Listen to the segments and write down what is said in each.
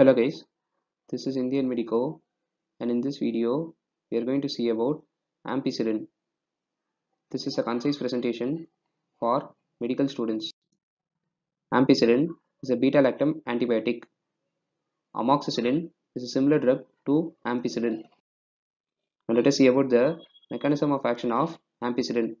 Hello guys, this is Indian Medico, and in this video we are going to see about ampicillin. This is a concise presentation for medical students. Ampicillin is a beta-lactam antibiotic. Amoxicillin is a similar drug to ampicillin. Now let us see about the mechanism of action of ampicillin.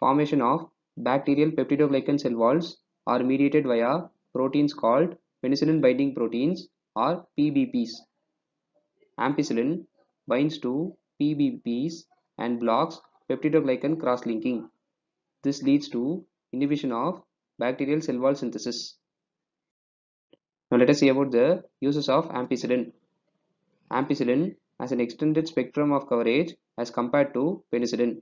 Formation of bacterial peptidoglycan cell walls are mediated via proteins called Penicillin binding proteins or PBPs. Ampicillin binds to PBPs and blocks peptidoglycan cross-linking. This leads to inhibition of bacterial cell wall synthesis. Now let us see about the uses of ampicillin. Ampicillin has an extended spectrum of coverage as compared to penicillin.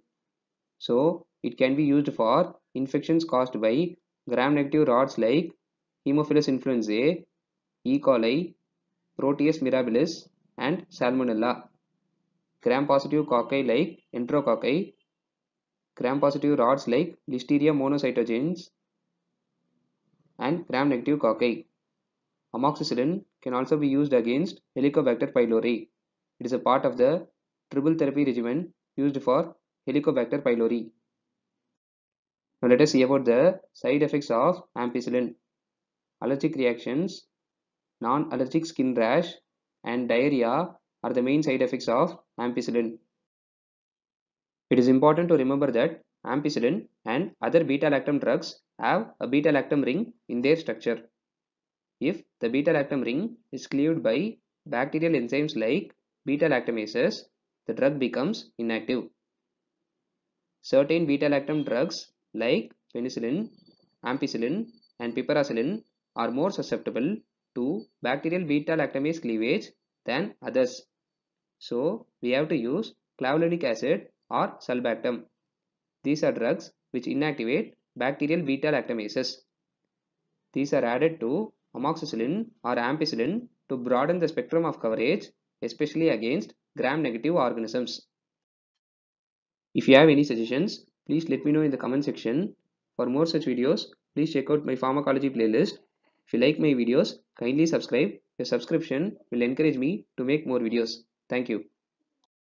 So it can be used for infections caused by gram-negative rods like Haemophilus influenzae, E. coli, Proteus mirabilis, and Salmonella. Gram-positive cocci like Enterococci, gram-positive rods like Listeria monocytogenes, and gram-negative cocci. Amoxicillin can also be used against Helicobacter pylori. It is a part of the triple therapy regimen used for Helicobacter pylori. Now let us see about the side effects of ampicillin. Allergic reactions, non-allergic skin rash, and diarrhea are the main side effects of ampicillin. It is important to remember that ampicillin and other beta-lactam drugs have a beta-lactam ring in their structure. If the beta-lactam ring is cleaved by bacterial enzymes like beta-lactamases, the drug becomes inactive. Certain beta-lactam drugs like penicillin, ampicillin, and piperacillin are more susceptible to bacterial beta-lactamase cleavage than others. So we have to use clavulanic acid or sulbactam. These are drugs which inactivate bacterial beta-lactamases. These are added to amoxicillin or ampicillin to broaden the spectrum of coverage, especially against gram-negative organisms. If you have any suggestions, please let me know in the comment section. For more such videos, please check out my Pharmacology playlist. If you like my videos, kindly subscribe. Your subscription will encourage me to make more videos. Thank you.